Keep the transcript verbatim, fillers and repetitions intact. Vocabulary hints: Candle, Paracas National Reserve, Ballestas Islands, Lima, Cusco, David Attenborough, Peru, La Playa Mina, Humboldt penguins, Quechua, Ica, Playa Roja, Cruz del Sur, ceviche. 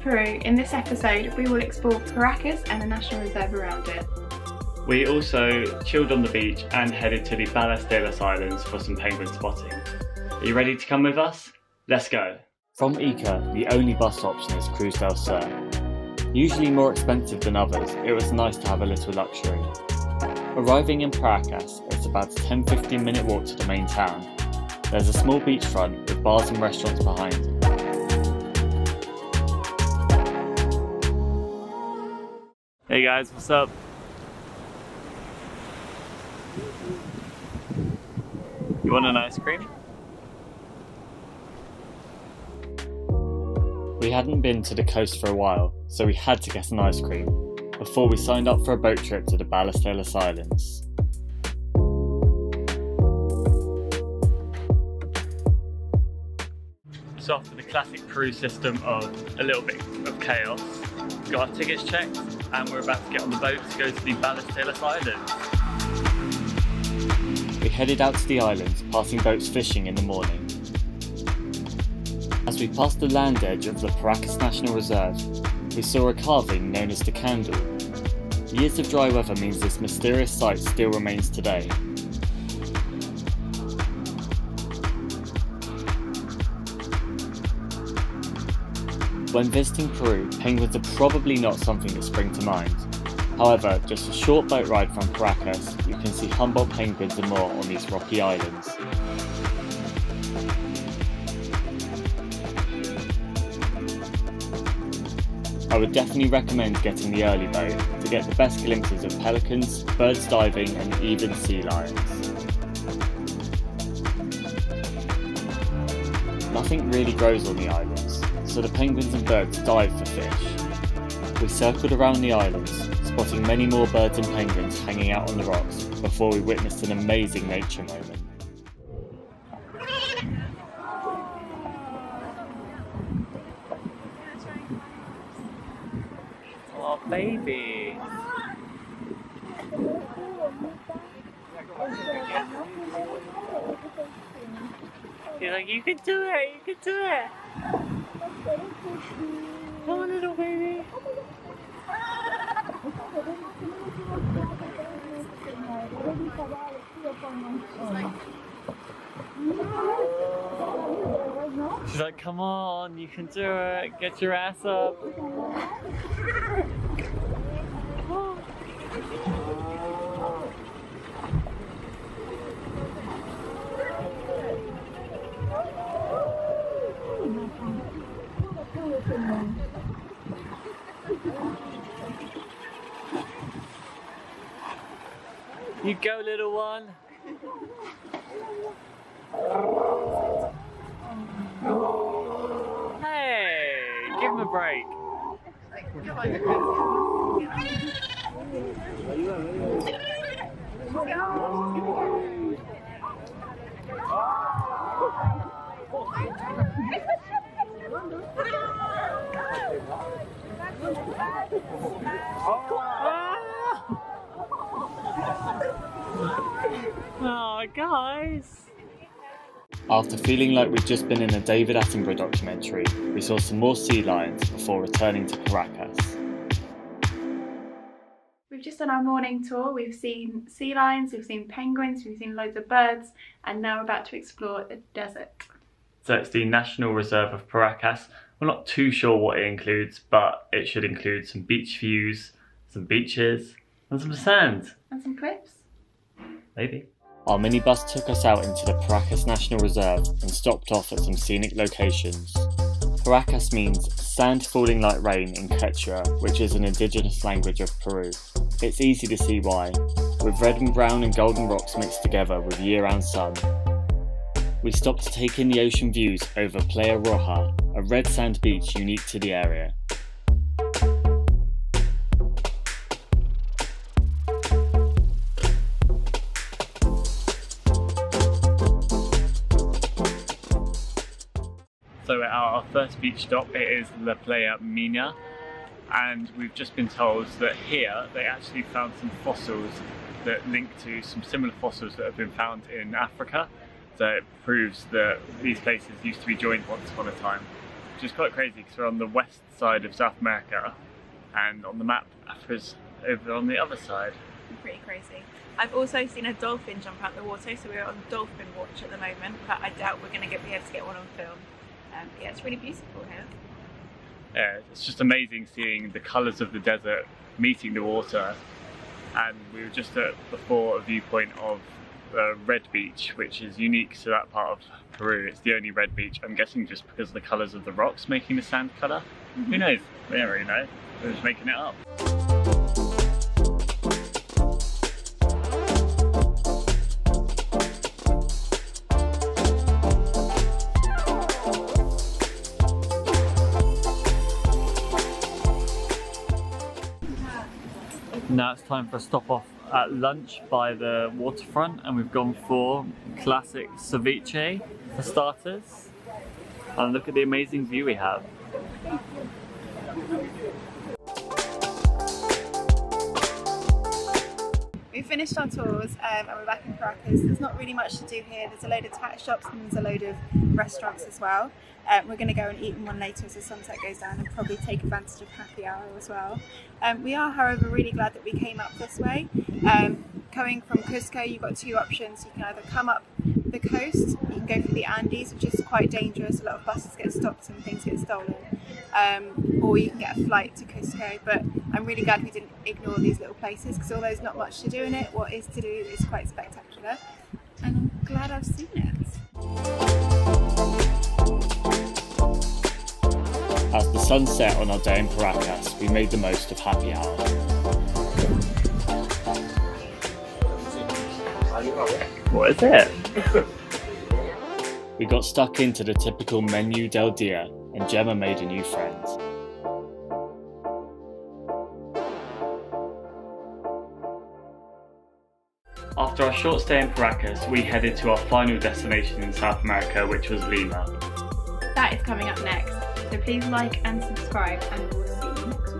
Peru, in this episode we will explore Paracas and the national reserve around it. We also chilled on the beach and headed to the Ballestas Islands for some penguin spotting. Are you ready to come with us? Let's go! From Ica, the only bus option is Cruz del Sur. Usually more expensive than others, it was nice to have a little luxury. Arriving in Paracas, it's about a ten to fifteen minute walk to the main town. There's a small beachfront with bars and restaurants behind. Hey guys, what's up? You want an ice cream? We hadn't been to the coast for a while, so we had to get an ice cream before we signed up for a boat trip to the Ballestas Islands. So after the classic cruise system of a little bit of chaos, we got our tickets checked and we're about to get on the boat to go to the Ballestas Islands. We headed out to the islands, passing boats fishing in the morning. As we passed the land edge of the Paracas National Reserve, we saw a carving known as the Candle. Years of dry weather means this mysterious site still remains today. When visiting Peru, penguins are probably not something that spring to mind. However, just a short boat ride from Paracas, you can see Humboldt penguins and more on these rocky islands. I would definitely recommend getting the early boat to get the best glimpses of pelicans, birds diving and even sea lions. Nothing really grows on the islands, so the penguins and birds dive for fish. We circled around the islands, spotting many more birds and penguins hanging out on the rocks before we witnessed an amazing nature moment. Oh, baby. You're like, you can do it, you can do it. Come on, little baby. She's like, come on, you can do it, get your ass up. You go, little one. Hey, give him a break. Oh, guys! After feeling like we'd just been in a David Attenborough documentary, we saw some more sea lions before returning to Paracas. We've just done our morning tour. We've seen sea lions, we've seen penguins, we've seen loads of birds, and now we're about to explore the desert. So it's the National Reserve of Paracas. We're not too sure what it includes, but it should include some beach views, some beaches, and some sand. And some cliffs. Maybe. Our minibus took us out into the Paracas National Reserve and stopped off at some scenic locations. Paracas means sand falling like rain in Quechua, which is an indigenous language of Peru. It's easy to see why, with red and brown and golden rocks mixed together with year-round sun. We stopped to take in the ocean views over Playa Roja, a red sand beach unique to the area. So we're at our first beach stop. It is La Playa Mina, and we've just been told that here they actually found some fossils that link to some similar fossils that have been found in Africa. So it proves that these places used to be joined once upon a time. which is quite crazy because we're on the west side of South America, and on the map, Africa's over on the other side. Pretty crazy. I've also seen a dolphin jump out the water, so we're on dolphin watch at the moment, but I doubt we're going to be able to get one on film. Um, yeah, it's really beautiful here. Yeah, it's just amazing seeing the colours of the desert meeting the water, and we were just at before a viewpoint of uh, Red Beach, which is unique to that part of Peru. It's the only red beach, I'm guessing just because of the colours of the rocks making the sand colour. Mm-hmm. Who knows? We don't really know. We're just making it up. Now it's time for a stop off at lunch by the waterfront, and we've gone for classic ceviche for starters. And look at the amazing view we have. We finished our tours um, and we're back in Paracas. There's not really much to do here. There's a load of tack shops and there's a load of restaurants as well. Um, we're going to go and eat in one later as the sunset goes down, and probably take advantage of happy hour as well. Um, we are, however, really glad that we came up this way. Um, coming from Cusco, you've got two options. You can either come up the coast, you can go through the Andes, which is quite dangerous. A lot of buses get stopped and things get stolen. Um, or you can get a flight to Cusco, but I'm really glad we didn't ignore these little places, because although there's not much to do in it, what is to do is quite spectacular, and I'm glad I've seen it. As the sun set on our day in Paracas, we made the most of happy hour. What is it? We got stuck into the typical menu del dia, and Gemma made a new friend. After our short stay in Paracas, we headed to our final destination in South America, which was Lima. That is coming up next, so please like and subscribe, and we'll see you next week.